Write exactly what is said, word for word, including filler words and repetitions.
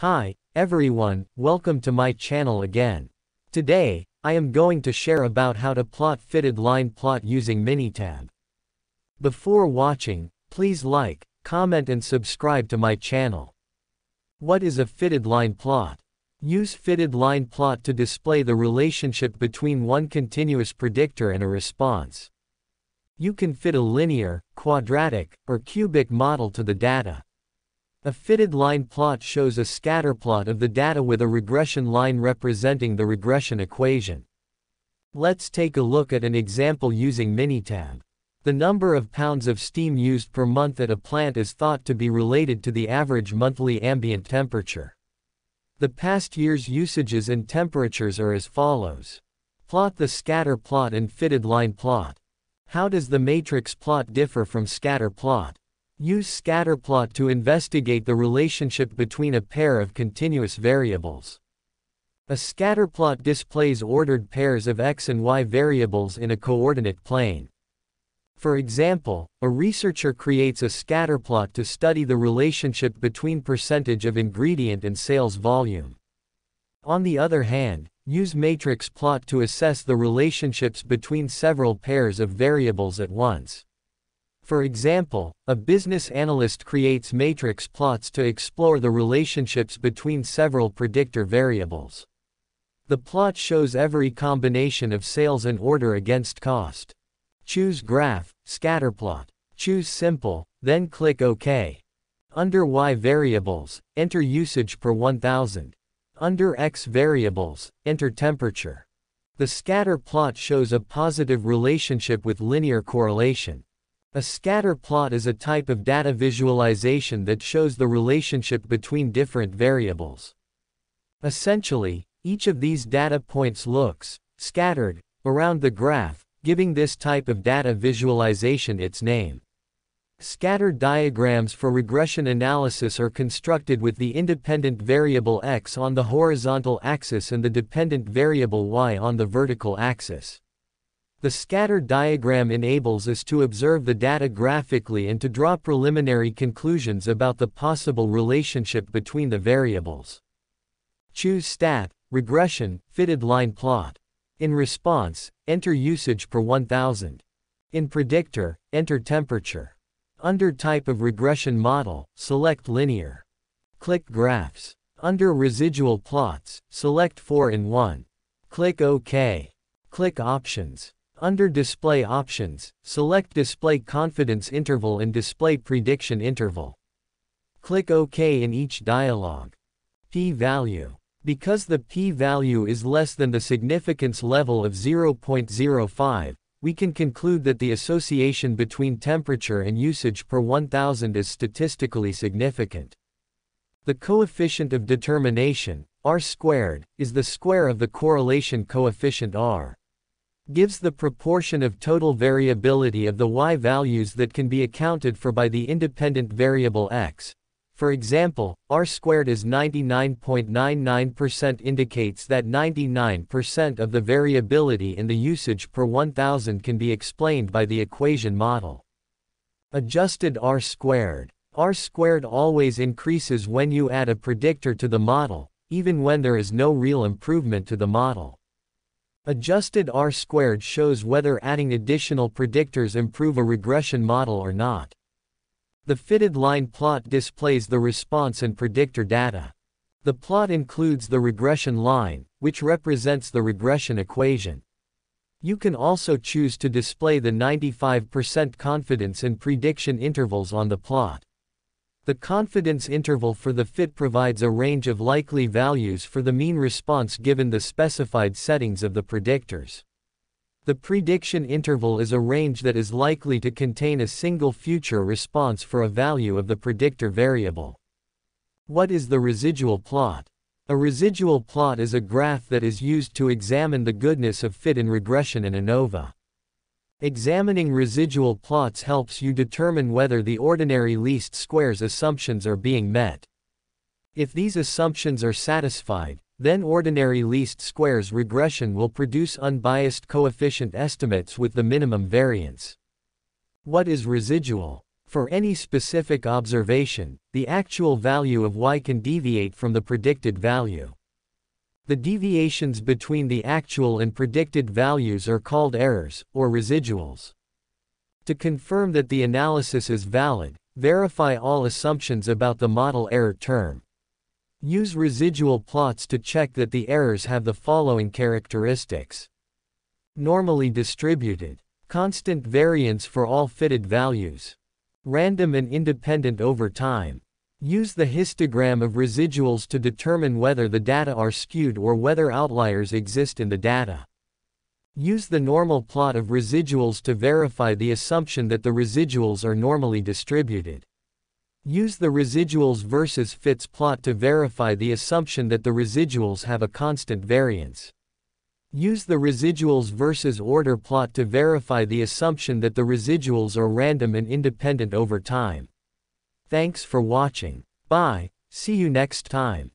Hi, everyone, welcome to my channel again. Today, I am going to share about how to plot fitted line plot using Minitab. Before watching, please like, comment and subscribe to my channel. What is a fitted line plot? Use fitted line plot to display the relationship between one continuous predictor and a response. You can fit a linear, quadratic, or cubic model to the data. A fitted line plot shows a scatterplot of the data with a regression line representing the regression equation. Let's take a look at an example using Minitab. The number of pounds of steam used per month at a plant is thought to be related to the average monthly ambient temperature. The past year's usages and temperatures are as follows. Plot the scatter plot and fitted line plot. How does the matrix plot differ from scatter plot? Use scatterplot to investigate the relationship between a pair of continuous variables. A scatterplot displays ordered pairs of x and y variables in a coordinate plane. For example, a researcher creates a scatterplot to study the relationship between percentage of ingredient and sales volume. On the other hand, use matrix plot to assess the relationships between several pairs of variables at once. For example, a business analyst creates matrix plots to explore the relationships between several predictor variables. The plot shows every combination of sales and order against cost. Choose graph, scatterplot. Choose simple, then click OK. Under Y variables, enter usage per one thousand. Under X variables, enter temperature. The scatter plot shows a positive relationship with linear correlation. A scatter plot is a type of data visualization that shows the relationship between different variables. Essentially, each of these data points looks scattered around the graph, giving this type of data visualization its name. Scatter diagrams for regression analysis are constructed with the independent variable x on the horizontal axis and the dependent variable y on the vertical axis. The scatter diagram enables us to observe the data graphically and to draw preliminary conclusions about the possible relationship between the variables. Choose stat, regression, fitted line plot. In response, enter usage per one thousand. In predictor, enter temperature. Under type of regression model, select linear. Click graphs. Under residual plots, select four in one. Click OK. Click options. Under Display Options, select Display Confidence Interval and Display Prediction Interval. Click OK in each dialog. P-value. Because the p-value is less than the significance level of zero point zero five, we can conclude that the association between temperature and usage per one thousand is statistically significant. The coefficient of determination, R squared, is the square of the correlation coefficient R. Gives the proportion of total variability of the y values that can be accounted for by the independent variable x. For example, R squared is ninety-nine point nine nine percent indicates that ninety-nine percent of the variability in the usage per one thousand can be explained by the equation model. Adjusted R squared. R squared always increases when you add a predictor to the model, even when there is no real improvement to the model. Adjusted R squared shows whether adding additional predictors improve a regression model or not. The fitted line plot displays the response and predictor data. The plot includes the regression line, which represents the regression equation. You can also choose to display the ninety-five percent confidence and prediction intervals on the plot. The confidence interval for the fit provides a range of likely values for the mean response given the specified settings of the predictors. The prediction interval is a range that is likely to contain a single future response for a value of the predictor variable. What is the residual plot? A residual plot is a graph that is used to examine the goodness of fit in regression and ANOVA. Examining residual plots helps you determine whether the ordinary least squares assumptions are being met. If these assumptions are satisfied, then ordinary least squares regression will produce unbiased coefficient estimates with the minimum variance. What is residual? For any specific observation, the actual value of y can deviate from the predicted value. The deviations between the actual and predicted values are called errors, or residuals. To confirm that the analysis is valid, verify all assumptions about the model error term. Use residual plots to check that the errors have the following characteristics. Normally distributed. Constant variance for all fitted values. Random and independent over time. Use the histogram of residuals to determine whether the data are skewed or whether outliers exist in the data. Use the normal plot of residuals to verify the assumption that the residuals are normally distributed. Use the residuals versus fits plot to verify the assumption that the residuals have a constant variance. Use the residuals versus order plot to verify the assumption that the residuals are random and independent over time. Thanks for watching. Bye, see you next time.